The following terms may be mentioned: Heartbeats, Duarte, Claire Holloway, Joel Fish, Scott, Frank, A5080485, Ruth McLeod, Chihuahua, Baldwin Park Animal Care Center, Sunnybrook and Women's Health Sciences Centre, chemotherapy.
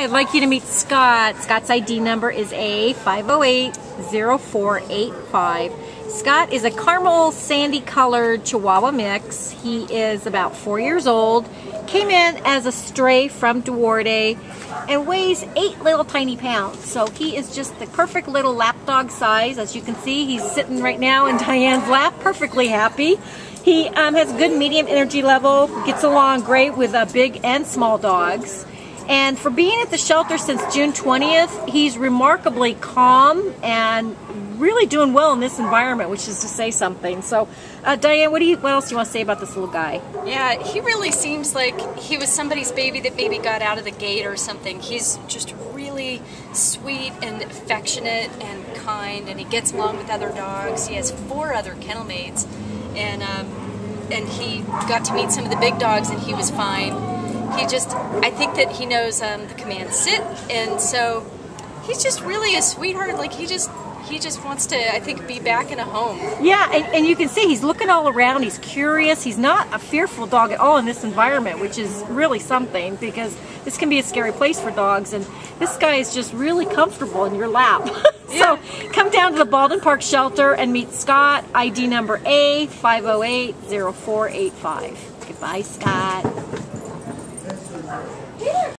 Hi, I'd like you to meet Scott. Scott's ID number is A5080485. Scott is a caramel sandy colored Chihuahua mix. He is about 4 years old, came in as a stray from Duarte, and weighs 8 little tiny pounds. So he is just the perfect little lapdog size. As you can see, he's sitting right now in Diane's lap, perfectly happy. He has good medium energy level, gets along great with big and small dogs. And for being at the shelter since June 20th, he's remarkably calm and really doing well in this environment, which is to say something. So, Diane, what else do you want to say about this little guy? Yeah, he really seems like he was somebody's baby that maybe got out of the gate or something. He's just really sweet and affectionate and kind, and he gets along with other dogs. He has 4 other kennel mates, and he got to meet some of the big dogs, and he was fine. He just, I think that he knows the command sit, and so he's just really a sweetheart. Like he just wants to, I think, be back in a home. Yeah, and you can see he's looking all around. He's curious. He's not a fearful dog at all in this environment, which is really something, because this can be a scary place for dogs. And this guy is just really comfortable in your lap. So come down to the Baldwin Park shelter and meet Scott, ID number A5080485. Goodbye, Scott.